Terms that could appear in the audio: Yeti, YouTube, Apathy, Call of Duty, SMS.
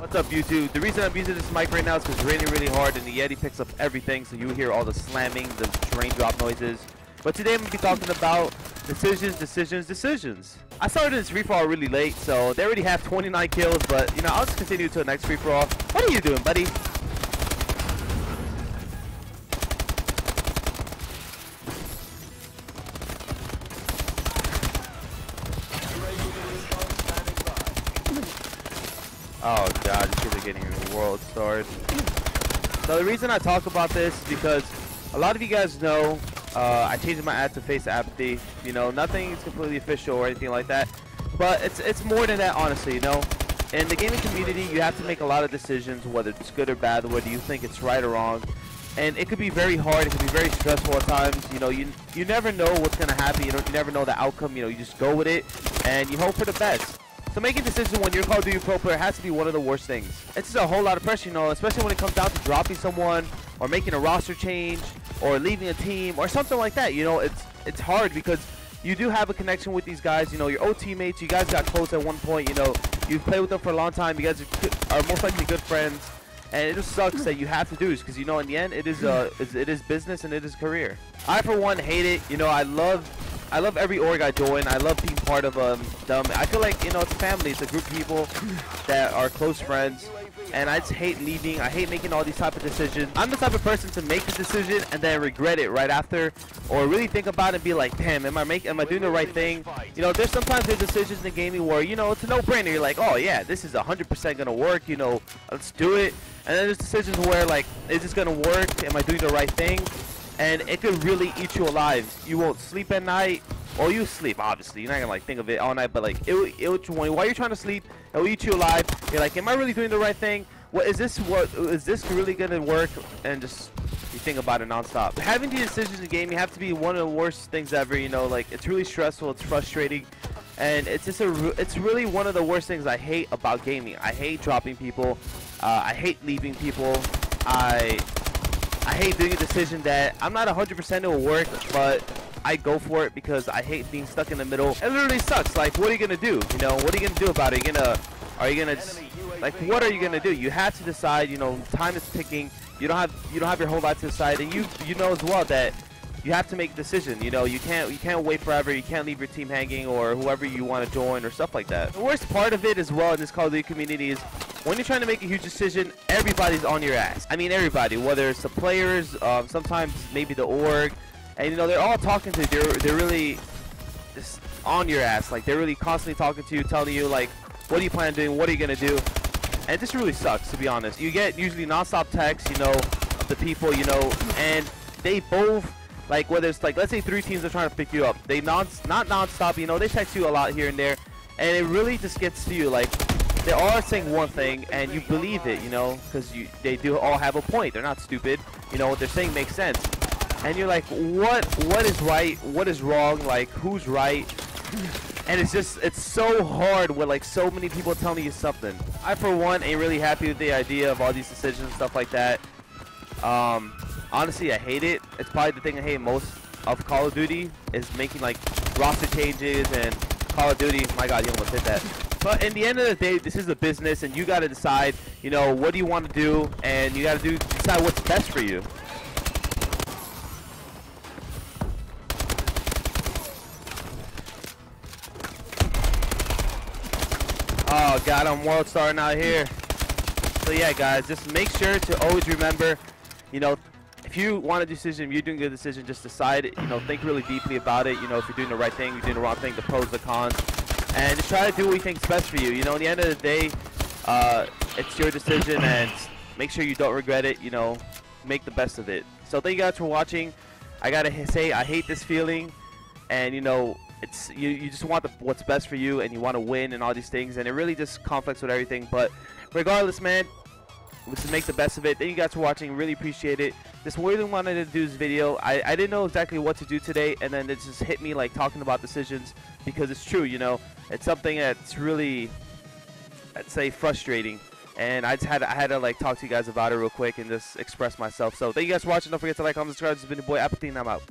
What's up, YouTube? The reason I'm using this mic right now is because it's raining really hard and the Yeti picks up everything, so you hear all the slamming, the raindrop noises. But today I'm going to be talking about decisions. I started this free-for-all really late, so they already have 29 kills, but, you know, I'll just continue to the next free-for-all. What are you doing, buddy? Oh god, this is getting world started. So the reason I talk about this is because a lot of you guys know I changed my ad to face Apathy. You know, nothing is completely official or anything like that, but it's more than that, honestly. You know, in the gaming community, you have to make a lot of decisions, whether it's good or bad, whether you think it's right or wrong, and it could be very hard. It could be very stressful at times. You know, you never know what's gonna happen. You never know the outcome. You know, you just go with it and you hope for the best. So making decisions when you're a Call of Duty pro player has to be one of the worst things. It's just a whole lot of pressure, you know, especially when it comes down to dropping someone or making a roster change or leaving a team or something like that. You know, it's hard because you do have a connection with these guys. You know, your old teammates, you guys got close at one point. You know, you've played with them for a long time. You guys are most likely good friends, and it just sucks that you have to do this because, you know, in the end, it is business and it is career. I, for one, hate it. You know, I love every org I join. I love being part of them. I feel like, you know, it's family. It's a group of people that are close friends. And I just hate leaving. I hate making all these type of decisions. I'm the type of person to make the decision and then regret it right after, or really think about it and be like, damn, am I doing the right thing? You know, there's decisions in gaming where, you know, it's a no-brainer. You're like, oh yeah, this is 100% gonna work. You know, let's do it. And then there's decisions where, like, is this gonna work? Am I doing the right thing? And it could really eat you alive. You won't sleep at night, or you sleep, obviously. You're not gonna like think of it all night, but like while you're trying to sleep, it will eat you alive. You're like, am I really doing the right thing? Is this really gonna work? And just you think about it nonstop. Having the decisions in the game, you have to be one of the worst things ever. You know, like it's really stressful, it's frustrating, and it's really one of the worst things I hate about gaming. I hate dropping people. I hate leaving people. I hate doing a decision that I'm not 100% it will work, but I go for it because I hate being stuck in the middle. It literally sucks. Like, what are you gonna do? You know, what are you gonna do about it? What are you gonna do? You have to decide. You know, time is ticking. You don't have your whole life to decide, and you know as well that you have to make a decision. You know, you can't wait forever. You can't leave your team hanging or whoever you want to join or stuff like that. The worst part of it as well in this Call of Duty community is, when you're trying to make a huge decision, everybody's on your ass. I mean, everybody, whether it's the players, sometimes maybe the org, and you know, they're all talking to you. They're really just on your ass. Like, they're really constantly talking to you, telling you, like, what do you plan on doing? What are you going to do? And this really sucks, to be honest. You get usually nonstop texts, you know, of the people, you know, and they both, like, whether it's like, let's say three teams are trying to pick you up. They not nonstop, you know, they text you a lot here and there, and it really just gets to you, like, they are saying one thing and you believe it, you know, because they do all have a point. They're not stupid. You know, what they're saying makes sense. And you're like, what is right? What is wrong? Like, who's right? And it's so hard with, like, so many people telling you something. I, for one, ain't really happy with the idea of all these decisions and stuff like that. Honestly, I hate it. It's probably the thing I hate most of Call of Duty is making, like, roster changes and Call of Duty. My god, you almost hit that. But in the end of the day, this is a business, and you got to decide, you know, what do you want to do, and you got to decide what's best for you. Oh god, I'm world starting out here. So yeah, guys, just make sure to always remember, you know, if you want a decision, you're doing a decision, just decide it. You know, think really deeply about it. You know, if you're doing the right thing, you're doing the wrong thing, the pros, the cons. And just try to do what you think's best for you. You know, at the end of the day, it's your decision, and make sure you don't regret it. You know, make the best of it. So thank you guys for watching. I gotta say, I hate this feeling, and you know, it's you just want what's best for you, and you want to win and all these things, and it really just conflicts with everything. But regardless, man, let's make the best of it. Thank you guys for watching. Really appreciate it. This really wanted to do this video. I didn't know exactly what to do today, and then it just hit me, like, talking about decisions, because it's true, you know. It's something that's really, I'd say, frustrating. And I had to like talk to you guys about it real quick and just express myself. So thank you guys for watching. Don't forget to like, comment, subscribe. This has been your boy Apathy, and I'm out.